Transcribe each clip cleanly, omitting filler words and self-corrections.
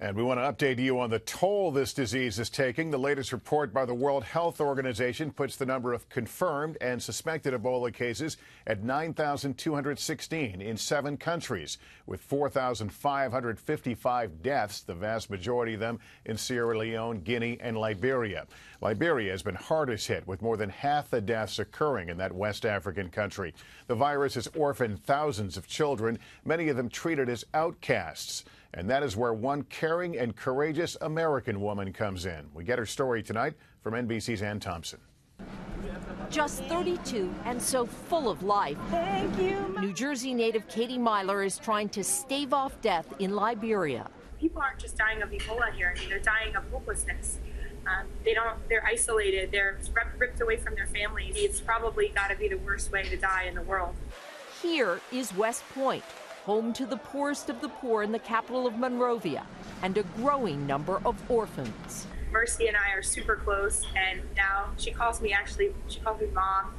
And we want to update you on the toll this disease is taking. The latest report by the World Health Organization puts the number of confirmed and suspected Ebola cases at 9,216 in 7 countries, with 4,555 deaths, the vast majority of them in Sierra Leone, Guinea, and Liberia. Liberia has been hardest hit, with more than half the deaths occurring in that West African country. The virus has orphaned thousands of children, many of them treated as outcasts. And that is where one caring and courageous American woman comes in. We get her story tonight from NBC's Ann Thompson. Just 32 and so full of life. Thank you. New Jersey native Katie Myler is trying to stave off death in Liberia. People aren't just dying of Ebola here. I mean, they're dying of hopelessness. They're isolated. They're ripped away from their families. It's probably got to be the worst way to die in the world. Here is West Point, home to the poorest of the poor in the capital of Monrovia, and a growing number of orphans. Mercy and I are super close, and now she calls me mom,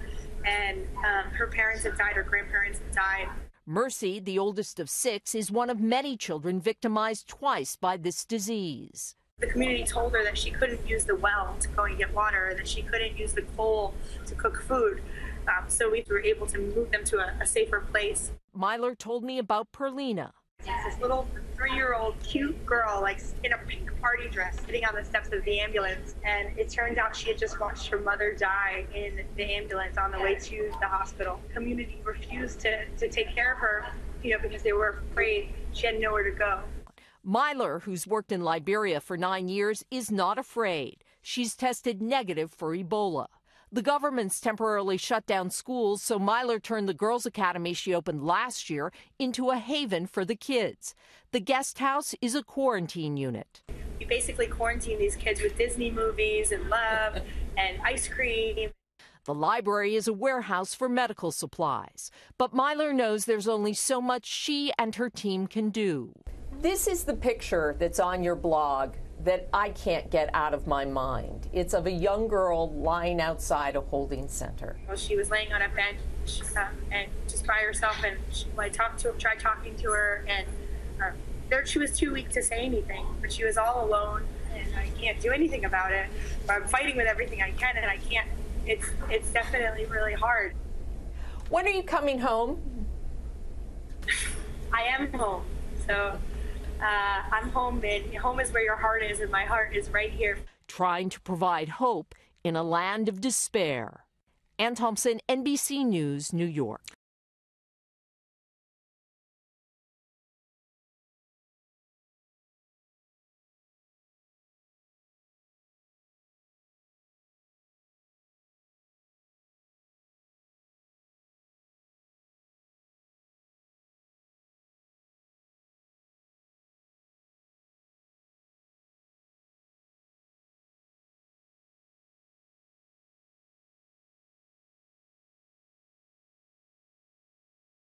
and her parents have died, her grandparents have died. Mercy, the oldest of 6, is one of many children victimized twice by this disease. The community told her that she couldn't use the well to go and get water, that she couldn't use the coal to cook food. So we were able to move them to a safer place. Myler told me about Perlina. It's this little 3-year-old cute girl, like in a pink party dress, sitting on the steps of the ambulance. And it turns out she had just watched her mother die in the ambulance on the way to the hospital. Community refused to take care of her, because they were afraid she had nowhere to go. Myler, who's worked in Liberia for 9 years, is not afraid. She's tested negative for Ebola. The government's temporarily shut down schools, so Myler turned the girls' academy she opened last year into a haven for the kids. The guest house is a quarantine unit. You basically quarantine these kids with Disney movies and love and ice cream. The library is a warehouse for medical supplies, but Myler knows there's only so much she and her team can do. This is the picture that's on your blog that I can't get out of my mind. It's of a young girl lying outside a holding center. Well, she was laying on a bench and just by herself, and I tried talking to her, and she was too weak to say anything, but she was all alone, and I can't do anything about it. But I'm fighting with everything I can, and I can't. It's definitely really hard. When are you coming home? I am home, so. I'm home, and home is where your heart is, and my heart is right here. Trying to provide hope in a land of despair. Ann Thompson, NBC News, New York.